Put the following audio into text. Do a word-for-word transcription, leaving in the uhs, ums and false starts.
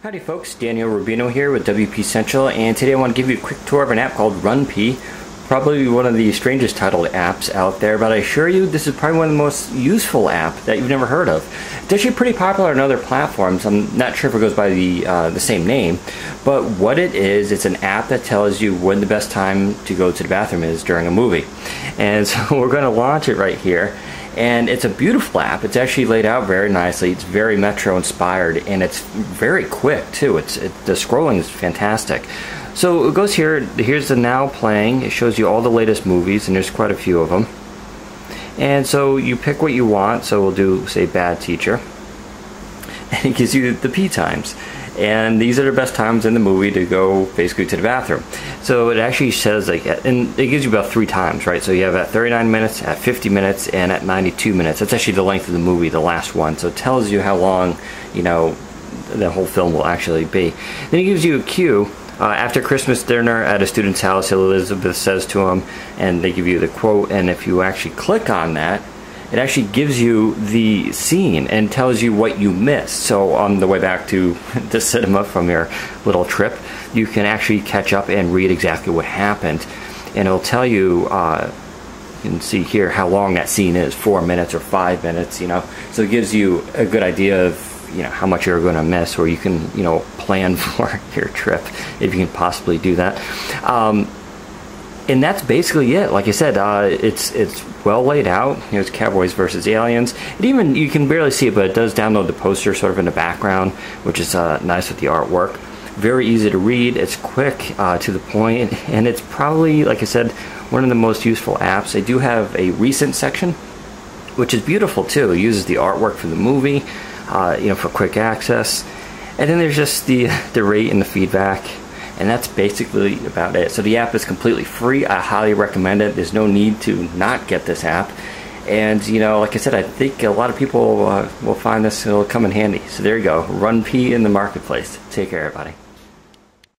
Howdy folks, Daniel Rubino here with W P Central, and today I want to give you a quick tour of an app called RunPee. Probably one of the strangest titled apps out there, but I assure you this is probably one of the most useful apps that you've never heard of. It's actually pretty popular on other platforms. I'm not sure if it goes by the, uh, the same name, but what it is, it's an app that tells you when the best time to go to the bathroom is during a movie. And so we're going to launch it right here. And it's a beautiful app. It's actually laid out very nicely. It's very Metro inspired, and it's very quick too. It's it, the scrolling is fantastic. So it goes here. Here's the now playing. It shows you all the latest movies, and there's quite a few of them. And so you pick what you want. So we'll do, say, Bad Teacher, and it gives you the pee times. And these are the best times in the movie to go basically to the bathroom. So it actually says, like, and it gives you about three times, right? So you have at thirty-nine minutes, at fifty minutes, and at ninety-two minutes. That's actually the length of the movie, the last one. So it tells you how long, you know, the whole film will actually be. Then it gives you a cue. Uh, after Christmas dinner at a student's house, Elizabeth says to him, and they give you the quote. And if you actually click on that, it actually gives you the scene and tells you what you missed. So on the way back to the cinema from your little trip, you can actually catch up and read exactly what happened. And it'll tell you, uh, you can see here how long that scene is, four minutes or five minutes, you know. So it gives you a good idea of, you know, how much you're going to miss, or you can, you know, plan for your trip if you can possibly do that. Um, And that's basically it. Like I said, uh, it's it's well laid out. You know, it's Cowboys versus Aliens. And even you can barely see it, but it does download the poster sort of in the background, which is uh, nice with the artwork. Very easy to read. It's quick, uh, to the point, and it's probably, like I said, one of the most useful apps. They do have a recent section, which is beautiful too. It uses the artwork for the movie, uh, you know, for quick access. And then there's just the the rate and the feedback. And that's basically about it. So the app is completely free. I highly recommend it. There's no need to not get this app. And, you know, like I said, I think a lot of people uh, will find this. It'll come in handy. So there you go. RunPee in the marketplace. Take care, everybody.